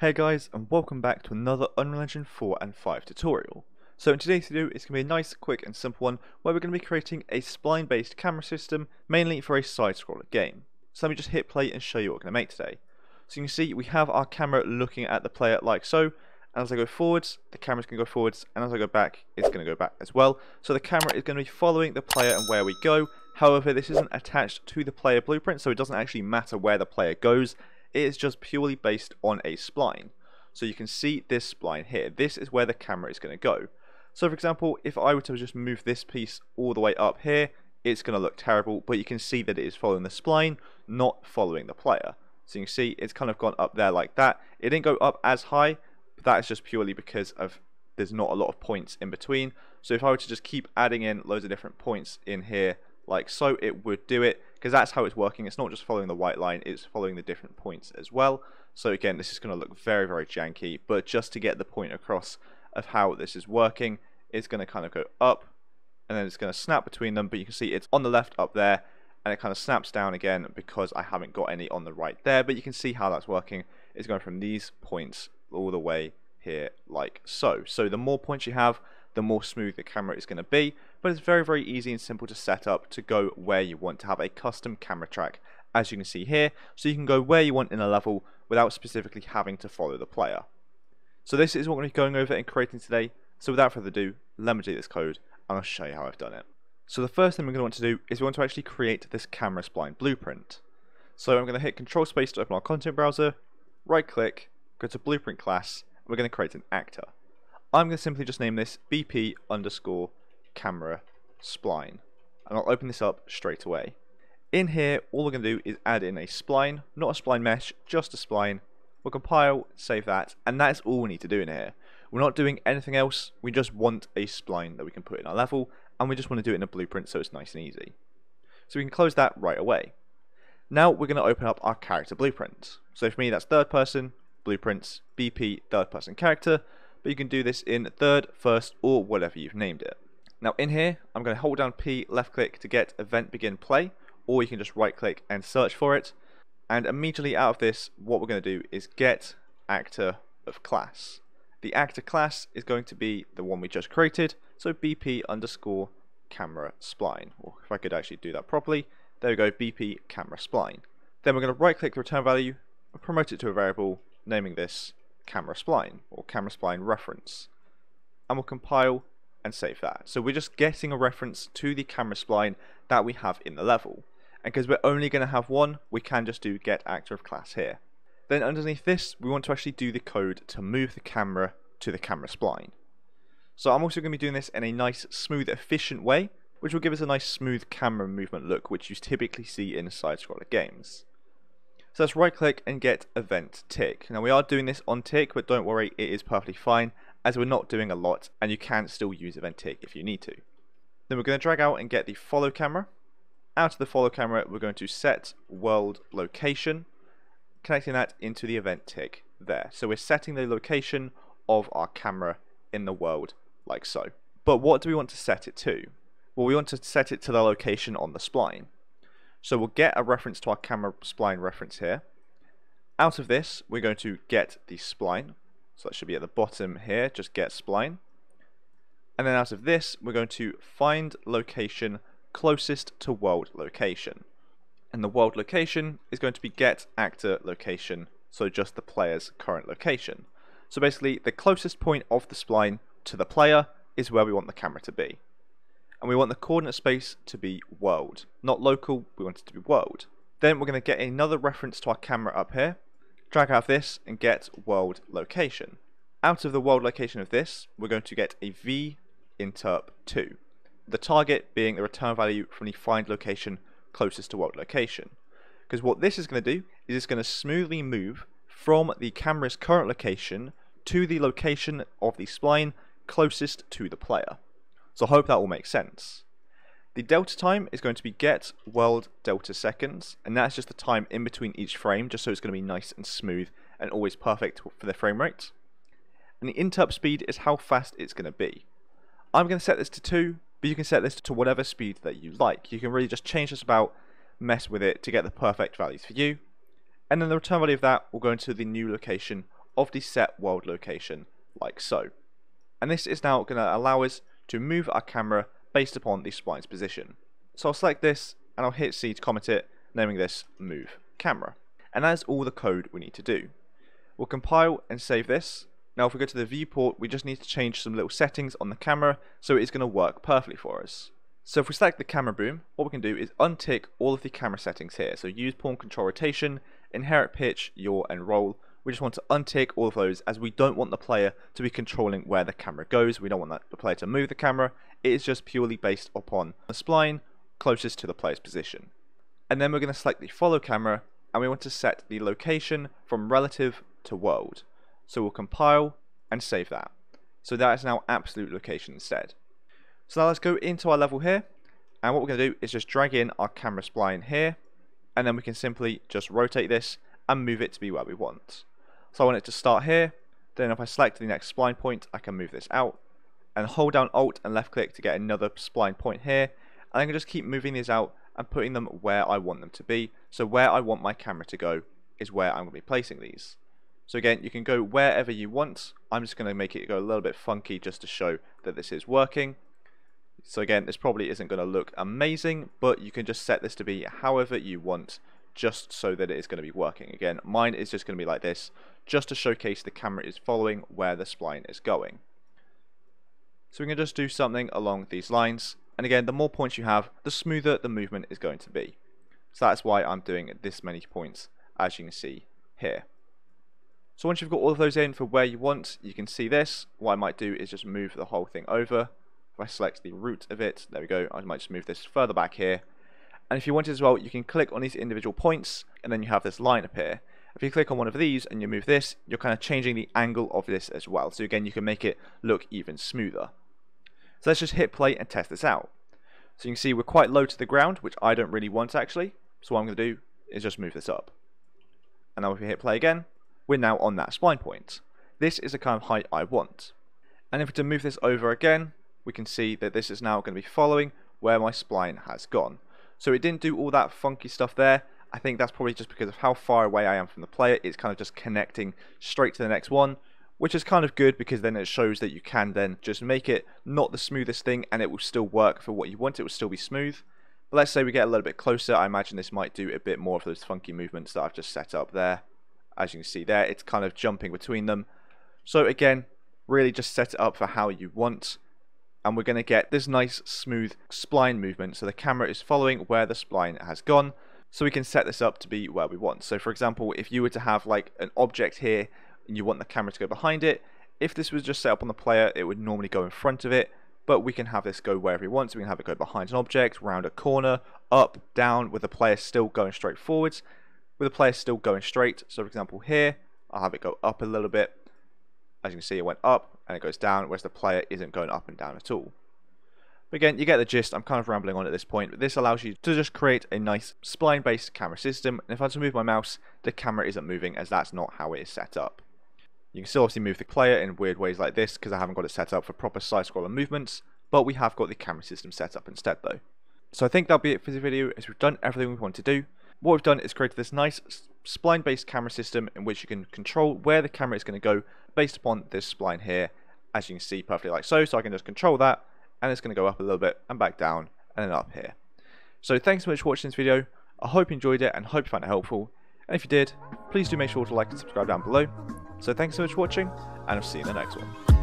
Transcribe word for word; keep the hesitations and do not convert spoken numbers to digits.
Hey guys, and welcome back to another Unreal Engine four and five tutorial. So in today's video, it's going to be a nice, quick and simple one where we're going to be creating a spline based camera system, mainly for a side-scroller game. So let me just hit play and show you what we're going to make today. So you can see we have our camera looking at the player like so, and as I go forwards, the camera's going to go forwards, and as I go back, it's going to go back as well. So the camera is going to be following the player and where we go. However, this isn't attached to the player blueprint, so it doesn't actually matter where the player goes. It is just purely based on a spline. So you can see this spline here. This is where the camera is going to go. So for example, if I were to just move this piece all the way up here, it's going to look terrible, but you can see that it is following the spline, not following the player. So you can see it's kind of gone up there like that. It didn't go up as high, but that is just purely because of there's not a lot of points in between. So if I were to just keep adding in loads of different points in here like so, it would do it, because that's how it's working. It's not just following the white line, it's following the different points as well. So again, this is going to look very, very janky, but just to get the point across of how this is working, it's going to kind of go up, and then it's going to snap between them, but you can see it's on the left up there, and it kind of snaps down again because I haven't got any on the right there, but you can see how that's working. It's going from these points all the way here like so. So the more points you have, the more smooth the camera is going to be, but it's very, very easy and simple to set up to go where you want to have a custom camera track, as you can see here. So you can go where you want in a level without specifically having to follow the player. So this is what we're going to be going over and creating today. So without further ado, let me do this code and I'll show you how I've done it. So the first thing we're going to want to do is we want to actually create this camera spline blueprint. So I'm going to hit Control Space to open our content browser, right click, go to Blueprint class, and we're going to create an actor. I'm going to simply just name this bp underscore camera spline, and I'll open this up straight away. In here, all we're going to do is add in a spline, not a spline mesh, just a spline. We'll compile, save that, and that is all we need to do in here. We're not doing anything else, we just want a spline that we can put in our level, and we just want to do it in a blueprint so it's nice and easy. So we can close that right away. Now we're going to open up our character blueprint. So for me, that's third person, blueprints, bp, third person character. But you can do this in third, first, or whatever you've named it. Now in here, I'm going to hold down P, left click to get event begin play, or you can just right click and search for it. And immediately out of this, what we're going to do is get actor of class. The actor class is going to be the one we just created, so bp underscore camera spline. Or if I could actually do that properly, there we go, bp camera spline. Then we're going to right click the return value and promote it to a variable, naming this camera spline or camera spline reference, and we'll compile and save that. So we're just getting a reference to the camera spline that we have in the level, and because we're only going to have one, we can just do get actor of class here. Then underneath this, we want to actually do the code to move the camera to the camera spline. So I'm also going to be doing this in a nice, smooth, efficient way, which will give us a nice smooth camera movement look, which you typically see in side-scroller games. So let's right click and get event tick. Now we are doing this on tick, but don't worry, it is perfectly fine as we're not doing a lot, and you can still use event tick if you need to. Then we're going to drag out and get the follow camera. Out of the follow camera, we're going to set world location, connecting that into the event tick there. So we're setting the location of our camera in the world like so. But what do we want to set it to? Well, we want to set it to the location on the spline. So we'll get a reference to our camera spline reference here. Out of this, we're going to get the spline. So that should be at the bottom here, just get spline. And then out of this, we're going to find location closest to world location. And the world location is going to be get actor location, so just the player's current location. So basically, the closest point of the spline to the player is where we want the camera to be. And we want the coordinate space to be world, not local, we want it to be world. Then we're going to get another reference to our camera up here, drag out of this and get world location. Out of the world location of this, we're going to get a V Interp two, the target being the return value from the find location closest to world location. Because what this is going to do is it's going to smoothly move from the camera's current location to the location of the spline closest to the player. So I hope that all makes sense. The delta time is going to be get world delta seconds, and that's just the time in between each frame, just so it's going to be nice and smooth and always perfect for the frame rate. And the interp speed is how fast it's going to be. I'm going to set this to two, but you can set this to whatever speed that you like. You can really just change this about, mess with it to get the perfect values for you. And then the return value of that will go into the new location of the set world location, like so. And this is now going to allow us to move our camera based upon the spline's position. So I'll select this and I'll hit C to comment it, naming this move camera. And that is all the code we need to do. We'll compile and save this. Now if we go to the viewport, we just need to change some little settings on the camera so it's going to work perfectly for us. So if we select the camera boom, what we can do is untick all of the camera settings here. So use pawn control rotation, inherit pitch, yaw and roll. We just want to untick all of those as we don't want the player to be controlling where the camera goes. We don't want the player to move the camera. It is just purely based upon the spline closest to the player's position. And then we're going to select the follow camera and we want to set the location from relative to world. So we'll compile and save that. So that is now absolute location instead. So now let's go into our level here. And what we're going to do is just drag in our camera spline here. And then we can simply just rotate this and move it to be where we want. So I want it to start here. Then if I select the next spline point, I can move this out. And hold down Alt and left click to get another spline point here. And I can just keep moving these out and putting them where I want them to be. So where I want my camera to go is where I'm going to be placing these. So again, you can go wherever you want. I'm just going to make it go a little bit funky just to show that this is working. So again, this probably isn't going to look amazing, but you can just set this to be however you want, just so that it is going to be working. Again, mine is just going to be like this, just to showcase the camera is following where the spline is going. So we can just do something along these lines. And again, the more points you have, the smoother the movement is going to be. So that's why I'm doing this many points, as you can see here. So once you've got all of those in for where you want, you can see this. What I might do is just move the whole thing over. If I select the root of it, there we go. I might just move this further back here. And if you want it as well, you can click on these individual points and then you have this line appear. If you click on one of these and you move this, you're kind of changing the angle of this as well. So again, you can make it look even smoother. So let's just hit play and test this out. So you can see we're quite low to the ground, which I don't really want actually. So what I'm going to do is just move this up. And now if we hit play again, we're now on that spline point. This is the kind of height I want. And if we to move this over again, we can see that this is now going to be following where my spline has gone. So it didn't do all that funky stuff there. I think that's probably just because of how far away I am from the player. It's kind of just connecting straight to the next one, which is kind of good because then it shows that you can then just make it not the smoothest thing and it will still work for what you want. It will still be smooth. But let's say we get a little bit closer. I imagine this might do a bit more of those funky movements that I've just set up there. As you can see there, it's kind of jumping between them. So again, really just set it up for how you want. And we're going to get this nice smooth spline movement. So the camera is following where the spline has gone. So we can set this up to be where we want. So for example, if you were to have like an object here and you want the camera to go behind it, if this was just set up on the player, it would normally go in front of it. But we can have this go wherever we want. So we can have it go behind an object, round a corner, up, down, with the player still going straight forwards. With the player still going straight. So for example here, I'll have it go up a little bit. As you can see, it went up and it goes down, whereas the player isn't going up and down at all. But again, you get the gist. I'm kind of rambling on at this point, but this allows you to just create a nice spline-based camera system. And if I was to move my mouse, the camera isn't moving, as that's not how it is set up. You can still obviously move the player in weird ways like this, because I haven't got it set up for proper side-scroller movements, but we have got the camera system set up instead though. So I think that'll be it for this video, as we've done everything we want to do. What we've done is created this nice spline based camera system in which you can control where the camera is going to go based upon this spline here, as you can see perfectly like so. So I can just control that and it's going to go up a little bit and back down and then up here. So thanks so much for watching this video. I hope you enjoyed it and hope you found it helpful. And if you did, please do make sure to like and subscribe down below. So thanks so much for watching and I'll see you in the next one.